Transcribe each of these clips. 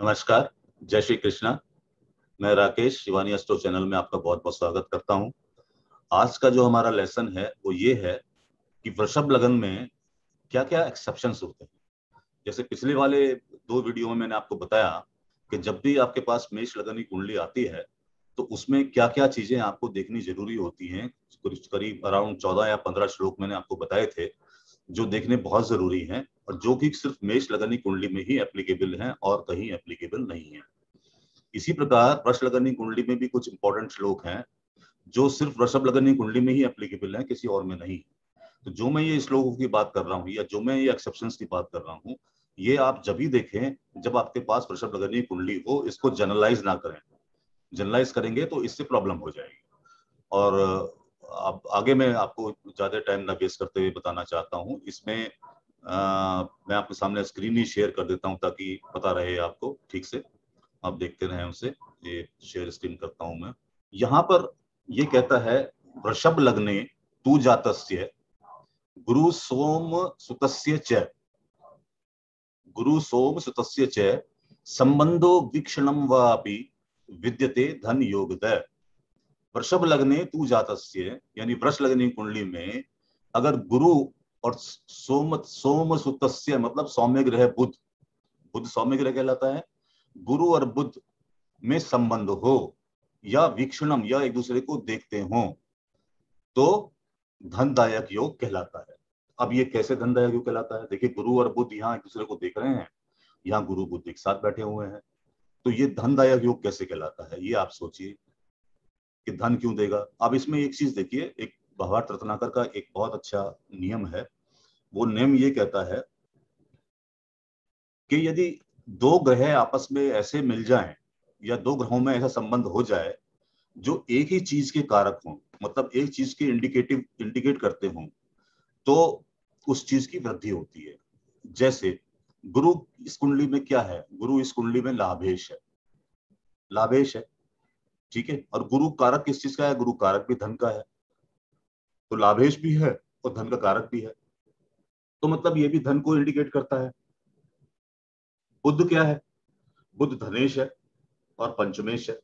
नमस्कार, जय श्री कृष्णा। मैं राकेश शिवानी अस्टो चैनल में आपका बहुत बहुत स्वागत करता हूं। आज का जो हमारा लेसन है वो ये है कि वृषभ लग्न में क्या क्या एक्सेप्शंस होते हैं। जैसे पिछले वाले दो वीडियो में मैंने आपको बताया कि जब भी आपके पास मेष लग्न की कुंडली आती है तो उसमें क्या क्या चीजें आपको देखनी जरूरी होती हैं। करीब अराउंड 14 या 15 श्लोक मैंने आपको बताए थे जो देखने बहुत जरूरी हैं और जो कि सिर्फ मेष लग्न की कुंडली में ही एप्लीकेबल हैं और कहीं एप्लीकेबल नहीं है। इसी प्रकार वृष लग्न की कुंडली में भी कुछ इंपॉर्टेंट श्लोक हैं जो सिर्फ वृषभ लग्न की कुंडली में ही एप्लीकेबल हैं, किसी और में नहीं। तो जो मैं ये श्लोकों की बात कर रहा हूँ या जो मैं ये एक्सेप्शंस की बात कर रहा हूँ, ये आप जब ही देखें जब आपके पास वृषभ लग्न की कुंडली हो। इसको जनरलाइज ना करें, जनरलाइज करेंगे तो इससे प्रॉब्लम हो जाएगी। और अब आगे मैं आपको ज्यादा टाइम ना वेस्ट करते हुए बताना चाहता हूँ। इसमें मैं आपके सामने स्क्रीन ही शेयर कर देता हूं ताकि पता रहे आपको ठीक से, आप देखते रहें उसे। ये शेयर स्क्रीन करता हूं मैं। यहाँ पर ये कहता है, वृषभ लग्ने तू जातस्य गुरु सोम सुतस्य च, गुरु सोम सुतस्य च संबंधो वीक्षणम वापि विद्यते धन योगदय। वृषभ लग्ने तू जातस्य यानी वृष लग्न कुंडली में अगर गुरु और सोम सुतस्य मतलब सौम्य ग्रह बुध सौम्य ग्रह कहलाता है, गुरु और बुध में संबंध हो या वीक्षणम या एक दूसरे को देखते हो तो धनदायक योग कहलाता है। अब ये कैसे धनदायक योग कहलाता है? देखिए, गुरु और बुध यहाँ एक दूसरे को देख रहे हैं, यहाँ गुरु बुध एक साथ बैठे हुए हैं, तो ये धनदायक योग कैसे कहलाता है? ये आप सोचिए कि धन क्यों देगा। अब इसमें एक चीज देखिए, एक भरत रत्नाकर का एक बहुत अच्छा नियम है। वो नियम ये कहता है कि यदि दो ग्रह आपस में ऐसे मिल जाएं या दो ग्रहों में ऐसा संबंध हो जाए जो एक ही चीज के कारक हों, मतलब एक चीज के इंडिकेट करते हों, तो उस चीज की वृद्धि होती है। जैसे गुरु इस कुंडली में क्या है? गुरु इस कुंडली में लाभेश है, लाभेश है, ठीक है। और गुरु कारक किस चीज का है? गुरु कारक भी धन का है, तो लाभेश भी है और धन का कारक भी है, तो मतलब ये भी धन को इंडिकेट करता है। बुध क्या है? बुध धनेश है और पंचमेश है,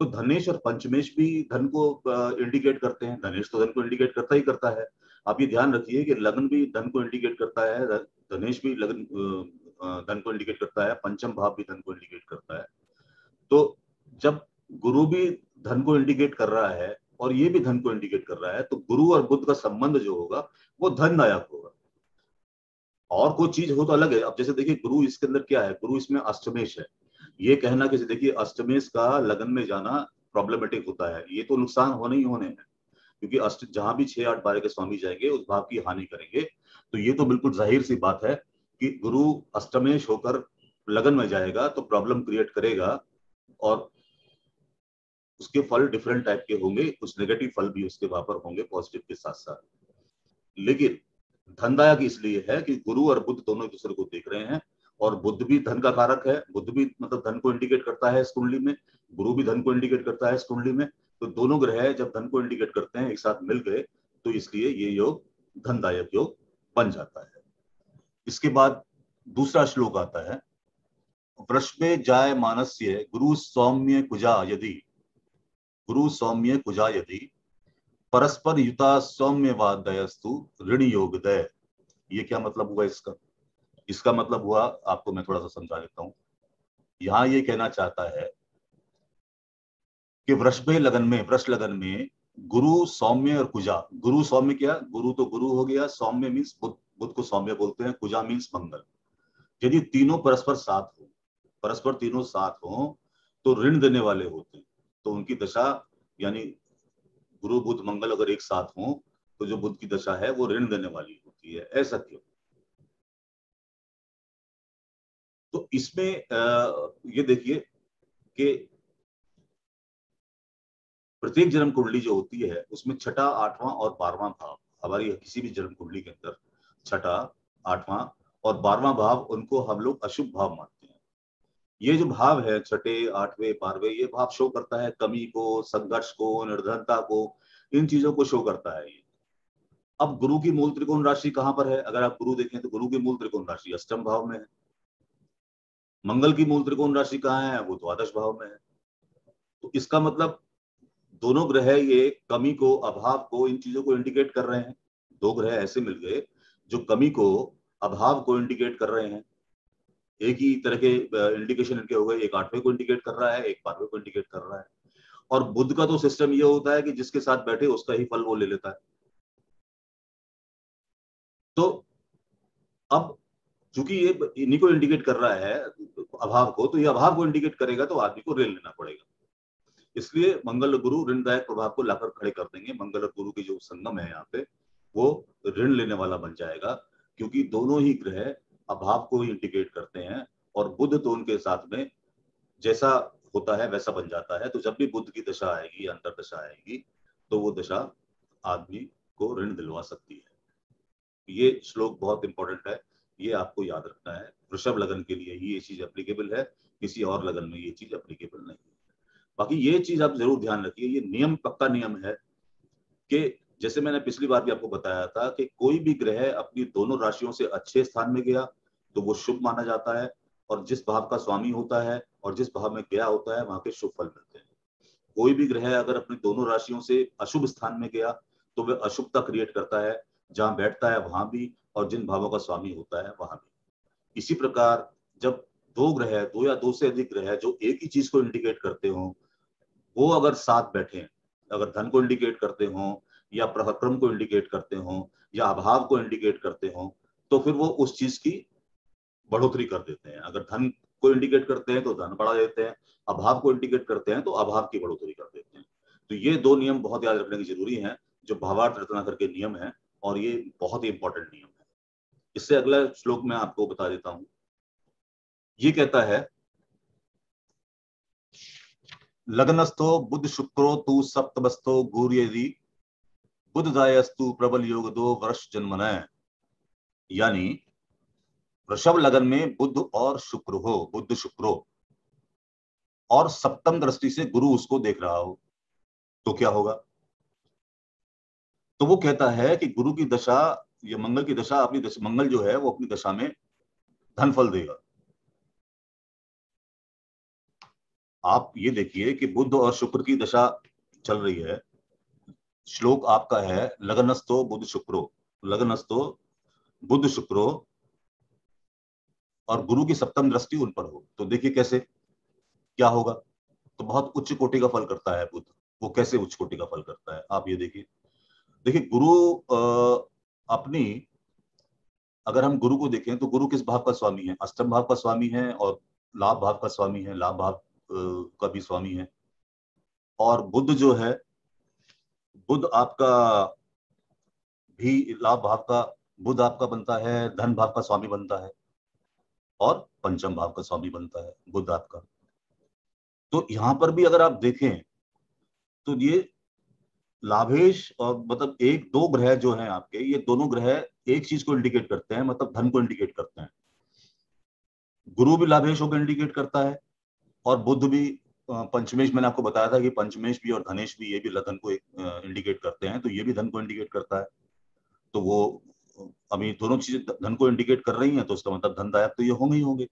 तो धनेश और पंचमेश भी धन को इंडिकेट करते हैं। धनेश तो धन को इंडिकेट करता ही करता है। आप ये ध्यान रखिए कि लग्न भी धन को इंडिकेट करता है, धनेश भी लग्न धन को इंडिकेट करता है, पंचम भाव भी धन को इंडिकेट करता है। तो जब गुरु भी धन को इंडिकेट कर रहा है और ये भी धन को इंडिकेट कर रहा है, तो गुरु और बुध का संबंध जो होगा वो धनदायक होगा। और कोई चीज हो तो अलग है। अब जैसे देखिए, गुरु इसके अंदर क्या है? गुरु इसमें अष्टमेश है। ये कहना कि देखिए अष्टमेश का लगन में जाना प्रॉब्लमेटिक होता है, ये तो नुकसान होने ही होने हैं, क्योंकि अष्ट जहां भी 6, 8, 12 के स्वामी जाएंगे उस भाव की हानि करेंगे। तो ये तो बिल्कुल जाहिर सी बात है कि गुरु अष्टमेश होकर लगन में जाएगा तो प्रॉब्लम क्रिएट करेगा और उसके फल डिफरेंट टाइप के होंगे, कुछ नेगेटिव फल भी उसके वहां पर होंगे पॉजिटिव के साथ साथ। लेकिन धनदायक इसलिए है कि गुरु और बुध दोनों एक दूसरे को देख रहे हैं और बुध भी धन का कारक है, बुध भी मतलब धन को इंडिकेट करता है इस कुंडली में, गुरु भी धन को इंडिकेट करता है इस कुंडली में। तो दोनों ग्रह जब धन को इंडिकेट करते हैं, एक साथ मिल गए, तो इसलिए ये योग धनदायक योग बन जाता है। इसके बाद दूसरा श्लोक आता है, वृषभे जाय मानस्य गुरु सौम्य कुजा यदि, गुरु सौम्य कुजा यदि परस्पर युता सौम्यवादयस्तु ऋण योगदय। ये क्या मतलब हुआ इसका? इसका मतलब हुआ, आपको मैं थोड़ा सा समझा देता हूं। यहाँ ये कहना चाहता है कि वृष लगन में गुरु सौम्य और कुजा, गुरु सौम्य क्या? गुरु तो गुरु हो गया, सौम्य मीन्स बुध को सौम्य बोलते हैं, कुजा मीन्स मंगल। यदि तीनों परस्पर तीनों साथ हो तो ऋण देने वाले होते हैं। तो उनकी दशा यानी गुरु बुध मंगल अगर एक साथ हो तो जो बुध की दशा है वो ऋण देने वाली होती है। ऐसा क्यों? तो इसमें ये देखिए कि प्रत्येक जन्म कुंडली जो होती है उसमें 6वां, 8वां और 12वां भाव, हमारी किसी भी जन्म कुंडली के अंदर 6, 8वां और 12वां भाव, उनको हम लोग अशुभ भाव मानते हैं। ये जो भाव है 6, 8वें, 12वें, ये भाव शो करता है कमी को, संघर्ष को, निर्धनता को, इन चीजों को शो करता है। अब गुरु की मूल त्रिकोण राशि कहाँ पर है? अगर आप गुरु देखें तो गुरु की मूल त्रिकोण राशि अष्टम भाव में है। मंगल की मूल त्रिकोण राशि कहाँ है, वो द्वादश भाव में है। तो इसका मतलब दोनों ग्रह ये कमी को, अभाव को, इन चीजों को इंडिकेट कर रहे हैं। दो ग्रह ऐसे मिल गए जो कमी को, अभाव को इंडिकेट कर रहे हैं। एक ही तरह के इंडिकेशन इनके हो गए, एक आठवें को इंडिकेट कर रहा है, एक बारहवें को इंडिकेट कर रहा है। और बुध का तो सिस्टम ये होता है कि जिसके साथ बैठे उसका ही फल वो ले लेता है। तो अब चूंकि ये इन्हीं को इंडिकेट कर रहा है, अभाव को, तो ये अभाव को इंडिकेट करेगा तो आदमी को ऋण लेना पड़ेगा। इसलिए मंगल गुरु ऋणदायक प्रभाव को लाकर खड़े कर देंगे। मंगल और गुरु की जो संगम है यहाँ पे, वो ऋण लेने वाला बन जाएगा, क्योंकि दोनों ही ग्रह अभाव को ही इंडिकेट करते हैं। और बुध तो उनके साथ में जैसा होता है वैसा बन जाता है। तो जब भी बुध की दशा आएगी, अंतर दशा आएगी, तो वो दशा आदमी को ऋण दिलवा सकती है। ये श्लोक बहुत इंपॉर्टेंट है, ये आपको याद रखना है। वृषभ लगन के लिए ही ये चीज एप्लीकेबल है, किसी और लगन में ये चीज एप्लीकेबल नहीं है। बाकी ये चीज आप जरूर ध्यान रखिए, ये नियम पक्का नियम है कि जैसे मैंने पिछली बार भी आपको बताया था कि कोई भी ग्रह अपनी दोनों राशियों से अच्छे स्थान में गया तो वो शुभ माना जाता है, और जिस भाव का स्वामी होता है और जिस भाव में गया होता है वहां के शुभ फल मिलते हैं। कोई भी ग्रह अगर अपनी दोनों राशियों से अशुभ स्थान में गया तो वह अशुभता क्रिएट करता है, जहां बैठता है वहां भी और जिन भावों का स्वामी होता है वहां भी। इसी प्रकार जब दो ग्रह, दो या दो से अधिक ग्रह जो एक ही चीज को इंडिकेट करते हों, वो अगर साथ बैठे, अगर धन को इंडिकेट करते हों या पराक्रम को इंडिकेट करते हों या अभाव को इंडिकेट करते हों, तो फिर वो उस चीज की बढ़ोतरी कर देते हैं। अगर धन को इंडिकेट करते हैं तो धन बढ़ा देते हैं, अभाव को इंडिकेट करते हैं तो अभाव की बढ़ोतरी कर देते हैं। तो ये दो नियम बहुत याद रखने की जरूरी है, जो भरत रत्नाकर के नियम है, और ये बहुत ही इंपॉर्टेंट नियम है। इससे अगला श्लोक मैं आपको बता देता हूं। ये कहता है, लग्नस्थो बुध शुक्रो तु सप्तमस्थो गुर्यदि बुधदायस्तु प्रबल योग दो वर्ष जन्मनय। यानी वृषभ लगन में बुध और शुक्र हो, बुध शुक्रो, और सप्तम दृष्टि से गुरु उसको देख रहा हो, तो क्या होगा? तो वो कहता है कि गुरु की दशा, ये मंगल की दशा, अपनी दशा, मंगल जो है वो अपनी दशा में धन फल देगा। आप ये देखिए कि बुध और शुक्र की दशा चल रही है। श्लोक आपका है, लग्नस्थो बुध शुक्रो, लग्नस्थो बुध शुक्रो, और गुरु की सप्तम दृष्टि उन पर हो। तो देखिए कैसे, क्या होगा? तो बहुत उच्च कोटि का फल करता है बुध। वो कैसे उच्च कोटि का फल करता है, आप ये देखिए। देखिए गुरु अपनी, अगर हम गुरु को देखें तो गुरु किस भाव का स्वामी है? अष्टम भाव का स्वामी है और लाभ भाव का स्वामी है, लाभ भाव का भी स्वामी है। और बुध जो है, बुध आपका भी लाभ भाव का, बुध आपका बनता है धन भाव का स्वामी बनता है और पंचम भाव का स्वामी बनता है बुध आपका। तो यहां पर भी अगर आप देखें तो ये लाभेश, और मतलब एक दो ग्रह जो हैं आपके, ये दोनों ग्रह एक चीज को इंडिकेट करते हैं, मतलब धन को इंडिकेट करते हैं। गुरु भी लाभेश होकर इंडिकेट करता है और बुध भी, पंचमेश मैंने आपको बताया था कि पंचमेश भी और धनेश भी, ये भी धन को इंडिकेट करते हैं, तो ये भी धन को इंडिकेट करता है। तो वो अभी दोनों चीजें धन को इंडिकेट कर रही हैं, तो उसका मतलब धनदायक तो ये होंगे ही होंगे।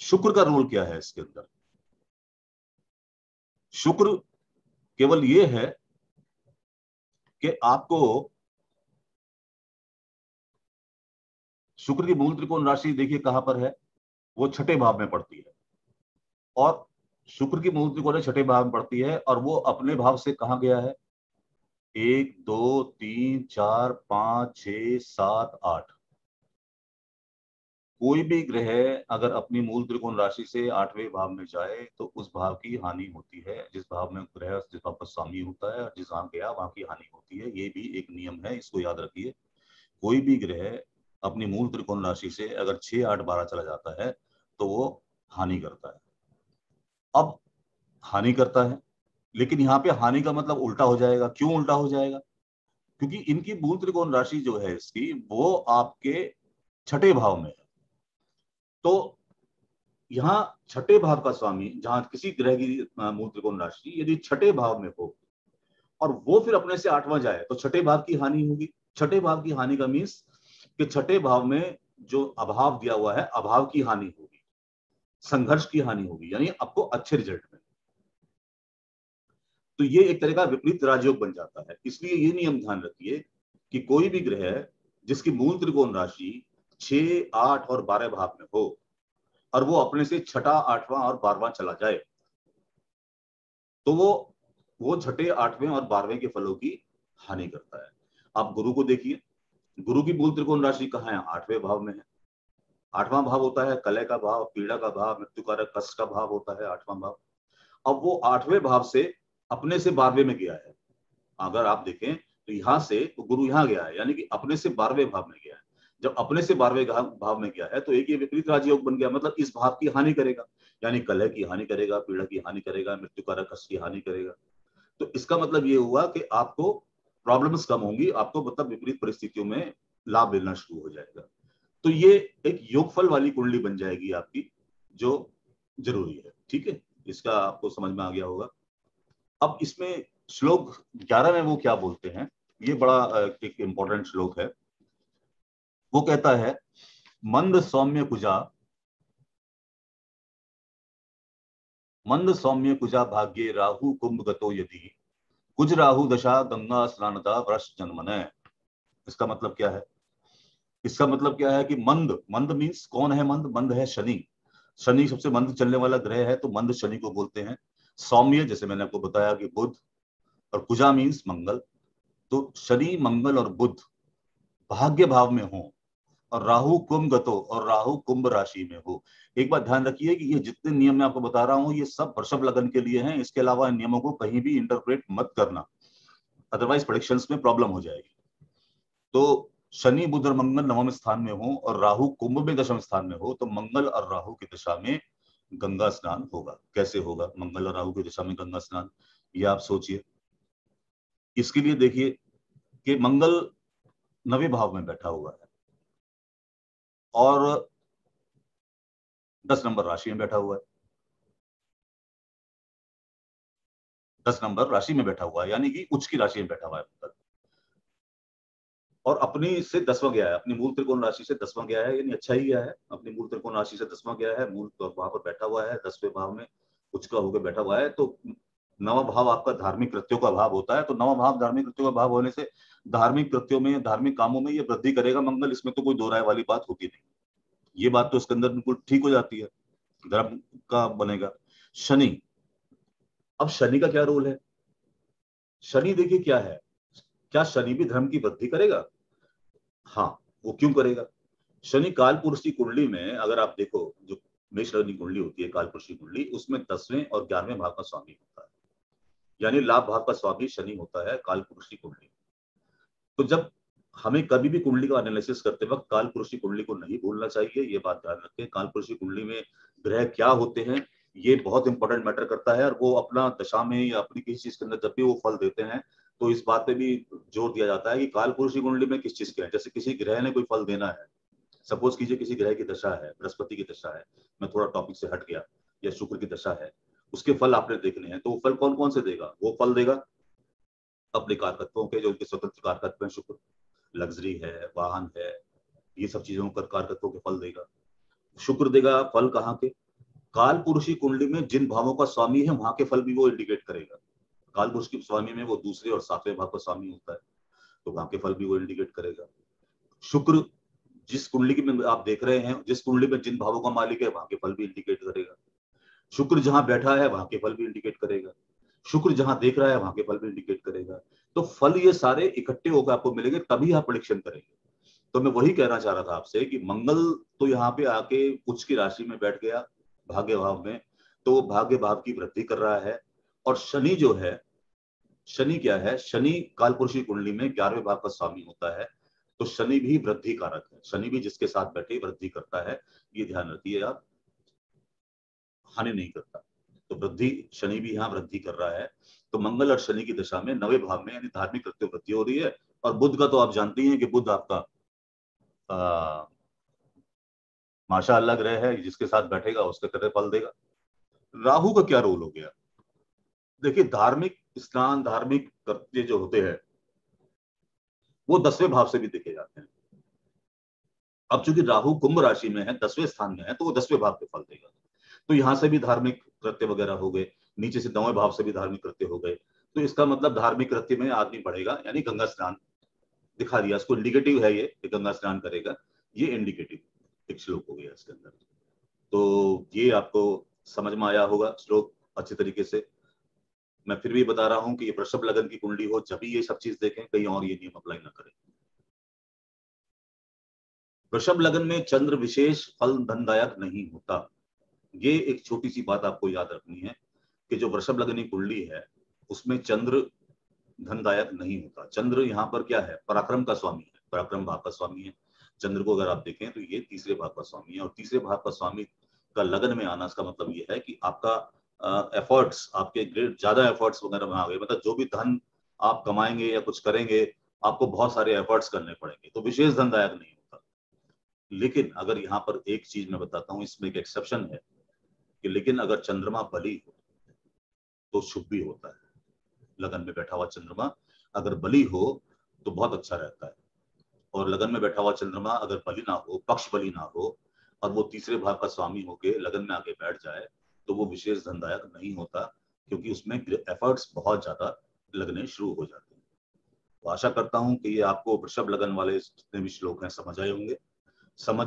शुक्र का रोल क्या है इसके अंदर? शुक्र केवल ये है कि आपको, शुक्र की मूल त्रिकोण राशि देखिए कहां पर है, वो छठे भाव में पड़ती है। और शुक्र की मूल त्रिकोण छठे भाव में पड़ती है, और वो अपने भाव से कहां गया है? 1 2 3 4 5 6 7 8। कोई भी ग्रह अगर अपनी मूल त्रिकोण राशि से आठवें भाव में जाए तो उस भाव की हानि होती है। जिस भाव में ग्रह, जिस भाव पर स्वामी होता है और जिस भाव गया, वहां की हानि होती है। ये भी एक नियम है, इसको याद रखिए। कोई भी ग्रह अपनी मूल त्रिकोण राशि से अगर 6 8 12 चला जाता है तो वो हानि करता है। अब हानि करता है, लेकिन यहाँ पे हानि का मतलब उल्टा हो जाएगा। क्यों उल्टा हो जाएगा? क्योंकि इनकी मूल त्रिकोण राशि जो है इसकी, वो आपके छठे भाव में है। तो यहाँ छठे भाव का स्वामी, जहां किसी ग्रह की मूल त्रिकोण राशि यदि छठे भाव में हो और वो फिर अपने से आठवां जाए, तो छठे भाव की हानि होगी। छठे भाव की हानि का मीन्स कि छठे भाव में जो अभाव दिया हुआ है, अभाव की हानि होगी। संघर्ष की हानि होगी, यानी आपको अच्छे रिजल्ट मिलेंगे। तो ये एक तरह का विपरीत राजयोग बन जाता है। इसलिए ये नियम ध्यान रखिए कि कोई भी ग्रह जिसकी मूल त्रिकोण राशि 6, 8 और 12 भाव में हो और वो अपने से छठा, आठवां और बारहवां चला जाए तो वो छठे, आठवें और बारहवें के फलों की हानि करता है। आप गुरु को देखिए, गुरु की मूल त्रिकोण राशि कहाँ है? 8वें भाव में है। 8वां भाव होता है कलह का भाव, पीड़ा का भाव, मृत्यु कारक कष्ट का भाव होता है 8वां भाव। अब वो 8वें भाव से अपने से 12वें में गया है। अगर आप देखें तो यहाँ से तो गुरु यहाँ गया है, यानी कि अपने से 12वें भाव में गया है। जब अपने से 12वें भाव में गया है तो एक ये विपरीत राजयोग बन गया, मतलब इस भाव की हानि करेगा, यानी कलह की हानि करेगा, पीड़ा की हानि करेगा, मृत्यु कारक कष्ट की हानि करेगा। तो इसका मतलब ये हुआ कि आपको प्रॉब्लम्स कम होंगी, आपको मतलब विपरीत परिस्थितियों में लाभ मिलना शुरू हो जाएगा। तो ये एक योगफल वाली कुंडली बन जाएगी आपकी, जो जरूरी है। ठीक है, इसका आपको समझ में आ गया होगा। अब इसमें श्लोक 11 में वो क्या बोलते हैं, ये बड़ा एक इम्पोर्टेंट श्लोक है। वो कहता है मंद सौम्य कुजा भाग्ये राहु कुंभ गतो यदि कुज राहु दशा गंगा स्नानता वृष जन्मने। इसका मतलब क्या है? इसका मतलब क्या है कि मंद मीन्स कौन है? मंद है शनि। शनि सबसे मंद चलने वाला ग्रह है, तो मंद शनि को बोलते हैं। सौम्य जैसे मैंने आपको बताया कि बुध, और कुजा मीन्स मंगल। तो शनि, मंगल और बुध भाग्य भाव में हो और राहु कुंभ गतो और राहु कुंभ राशि में हो। एक बात ध्यान रखिए कि ये जितने नियम मैं आपको बता रहा हूँ ये सब वृषभ लग्न के लिए हैं। इसके अलावा इन नियमों को कहीं भी इंटरप्रेट मत करना, अदरवाइज प्रेडिक्शंस में प्रॉब्लम हो जाएगी। तो शनि, बुध और मंगल नवम स्थान में हो और राहु कुंभ में दशम स्थान में हो, तो मंगल और राहु की दिशा में गंगा स्नान होगा। कैसे होगा मंगल और राहु की दिशा में गंगा स्नान, ये आप सोचिए। इसके लिए देखिए कि मंगल 9वें भाव में बैठा हुआ है और 10 नंबर राशि में बैठा हुआ है। 10 नंबर राशि में बैठा हुआ है, यानी कि उच्च की राशि में बैठा हुआ है और अपनी से 10वां गया है। अपनी मूल त्रिकोण राशि से 10वां गया है, यानी अच्छा ही गया है। अपनी मूल त्रिकोण राशि से 10वां गया है, मूल वहां पर बैठा हुआ है। 10वें भाव में उच्च का होकर बैठा हुआ है। तो 9वां भाव आपका धार्मिक कृत्यों का भाव होता है, तो 9वां भाव धार्मिक कृत्यों का भाव होने से धार्मिक कृत्यों में, धार्मिक कामों में ये वृद्धि करेगा मंगल। इसमें तो कोई दो राय वाली बात होती नहीं, ये बात तो इसके अंदर बिल्कुल ठीक हो जाती है। धर्म का बनेगा। शनि, अब शनि का क्या रोल है? शनि देखिए क्या है, क्या शनि भी धर्म की वृद्धि करेगा? हाँ, वो क्यों करेगा? शनि कालपुरुष की कुंडली में अगर आप देखो, जो मेष लग्न कुंडली होती है कालपुरुष की कुंडली, उसमें 10वें और 11वें भाव का स्वामी होता है, यानी लाभ भाव का स्वामी शनि होता है कालपुरुष की कुंडली। तो जब हमें कभी भी कुंडली का एनालिसिस करते वक्त कालपुरुष की कुंडली को नहीं भूलना चाहिए, ये बात ध्यान रखें। कालपुरुष की कुंडली में ग्रह क्या होते हैं ये बहुत इंपॉर्टेंट मैटर करता है, और वो अपना दशा में या अपनी किसी चीज के अंदर जब भी वो फल देते हैं तो इस बात पे भी जोर दिया जाता है कि कालपुरुष की कुंडली में किस चीज के है। जैसे किसी ग्रह ने कोई फल देना है, सपोज कीजिए किसी ग्रह की दशा है, बृहस्पति की दशा है, मैं थोड़ा टॉपिक से हट गया, या शुक्र की दशा है, उसके फल आपने देखने हैं। तो वो फल कौन कौन से देगा? वो फल देगा अपने कारकत्वों के, जो उनके स्वतंत्र कारकत्व हैं। शुक्र लग्जरी है, वाहन है, ये सब चीजों पर कारकत्वों के फल देगा शुक्र। देगा फल कहाँ के? कालपुरुषी कुंडली में जिन भावों का स्वामी है वहां के फल भी वो इंडिकेट करेगा। कालपुरुष की स्वामी में वो 2 और 7वें भाव का स्वामी होता है, तो वहां के फल भी वो इंडिकेट करेगा। शुक्र जिस कुंडली में आप देख रहे हैं, जिस कुंडली में जिन भावों का मालिक है, वहां के फल भी इंडिकेट करेगा। शुक्र जहां बैठा है वहां के फल भी इंडिकेट करेगा। शुक्र जहां देख रहा है वहां के फल भी इंडिकेट करेगा। तो फल ये सारे इकट्ठे होकर आपको मिलेंगे, तभी आप प्रेडिक्शन करेंगे। तो मैं वही कहना चाह रहा था आपसे कि मंगल तो यहाँ पे आके कुछ की राशि में बैठ गया भाग्य भाव में, तो वो भाग्य भाव की वृद्धि कर रहा है। और शनि जो है, शनि क्या है? शनि कालपुरुषी कुंडली में 11वें भाव का स्वामी होता है, तो शनि भी वृद्धि कारक है। शनि भी जिसके साथ बैठे वृद्धि करता है, ये ध्यान रखिए आप, हानि नहीं करता। तो वृद्धि, शनि भी यहाँ वृद्धि कर रहा है। तो मंगल और शनि की दशा में 9वें भाव में, यानी धार्मिक कृत्य वृद्धि हो रही है। और बुध का तो आप जानते हैं कि बुध आपका माशाअल्लाह ग्रह है, जिसके साथ बैठेगा उसके तरह फल देगा। राहु का क्या रोल हो गया? देखिए, धार्मिक स्नान, धार्मिक कृत्य जो होते हैं वो 10वें भाव से भी देखे जाते हैं। अब चूंकि राहु कुंभ राशि में है, 10वें स्थान में है, तो वो 10वें भाव पे फल देगा। तो यहाँ से भी धार्मिक कृत्य वगैरह हो गए, नीचे से नौवें भाव से भी धार्मिक कृत्य हो गए। तो इसका मतलब धार्मिक कृत्य में आदमी बढ़ेगा, यानी गंगा स्नान दिखा दिया इसको, इंडिकेटिव है ये, गंगा स्नान करेगा, ये इंडिकेटिव एक श्लोक हो गया इसके अंदर। तो ये आपको समझ में आया होगा श्लोक अच्छे तरीके से। मैं फिर भी बता रहा हूं कि ये वृषभ लगन की कुंडली हो जब भी ये सब चीज देखें, कहीं और ये नियम अप्लाई ना करें। वृषभ लगन में चंद्र विशेष फल धनदायक नहीं होता, ये एक छोटी सी बात आपको याद रखनी है कि जो वृषभ लगन की कुंडली है उसमें चंद्र धनदायक नहीं होता। चंद्र यहाँ पर क्या है, पराक्रम का स्वामी है, पराक्रम भाव का स्वामी है। चंद्र को अगर आप देखें तो ये तीसरे भाव का स्वामी है, और तीसरे भाव का स्वामी का लगन में आना, इसका मतलब ये है कि आपका एफर्ट्स, आपके ग्रेट ज्यादा एफर्ट्स वगैरह में आ गए, मतलब जो भी धन आप कमाएंगे या कुछ करेंगे आपको बहुत सारे एफर्ट्स करने पड़ेंगे, तो विशेष धनदायक नहीं होता। लेकिन अगर यहाँ पर एक चीज मैं बताता हूँ, इसमें एक एक्सेप्शन है कि लेकिन अगर चंद्रमा बली हो तो शुभ भी होता है। लगन में बैठा हुआ चंद्रमा अगर बली हो तो बहुत अच्छा रहता है, और लगन में बैठा हुआ चंद्रमा अगर बली ना हो, पक्ष बली ना हो, और वो तीसरे भाव का स्वामी होके लगन में आके बैठ जाए तो वो विशेष धनदायक नहीं होता, क्योंकि उसमें एफर्ट्स बहुत ज्यादा लगने शुरू हो जाते हैं। तो आशा करता हूं कि ये आपको वृषभ लगन वाले जितने भी श्लोक हैं समझ आए होंगे। समझ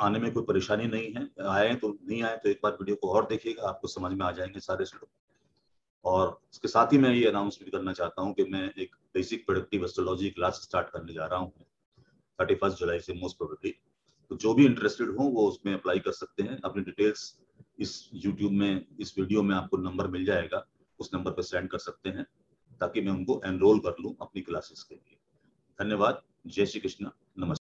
आने में कोई परेशानी नहीं है, आए तो नहीं आए तो एक बार वीडियो को और देखिएगा, आपको समझ में आ जाएंगे सारे श्लोक। और इसके साथ ही मैं ये अनाउंस भी करना चाहता हूँ कि मैं एक basic productive astrology class start करने जा रहा हूँ 31 जुलाई से मोस्ट प्रोबेबली। तो जो भी इंटरेस्टेड हो वो उसमें अप्लाई कर सकते हैं। अपनी डिटेल्स इस YouTube में, इस वीडियो में आपको नंबर मिल जाएगा, उस नंबर पर सेंड कर सकते हैं ताकि मैं उनको एनरोल कर लूं अपनी क्लासेस के लिए। धन्यवाद, जय श्री कृष्ण।